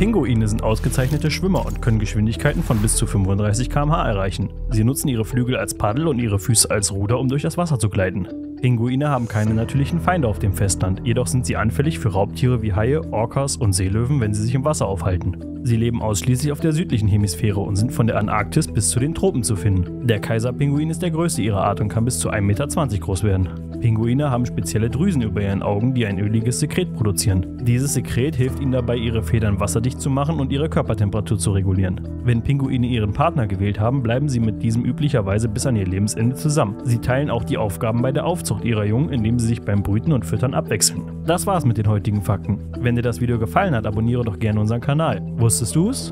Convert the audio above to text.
Pinguine sind ausgezeichnete Schwimmer und können Geschwindigkeiten von bis zu 35 km/h erreichen. Sie nutzen ihre Flügel als Paddel und ihre Füße als Ruder, um durch das Wasser zu gleiten. Pinguine haben keine natürlichen Feinde auf dem Festland, jedoch sind sie anfällig für Raubtiere wie Haie, Orcas und Seelöwen, wenn sie sich im Wasser aufhalten. Sie leben ausschließlich auf der südlichen Hemisphäre und sind von der Antarktis bis zu den Tropen zu finden. Der Kaiserpinguin ist der größte ihrer Art und kann bis zu 1,20 Meter groß werden. Pinguine haben spezielle Drüsen über ihren Augen, die ein öliges Sekret produzieren. Dieses Sekret hilft ihnen dabei, ihre Federn wasserdicht zu machen und ihre Körpertemperatur zu regulieren. Wenn Pinguine ihren Partner gewählt haben, bleiben sie mit diesem üblicherweise bis an ihr Lebensende zusammen. Sie teilen auch die Aufgaben bei der Aufzucht ihrer Jungen, indem sie sich beim Brüten und Füttern abwechseln. Das war's mit den heutigen Fakten. Wenn dir das Video gefallen hat, abonniere doch gerne unseren Kanal. Wusstest du's?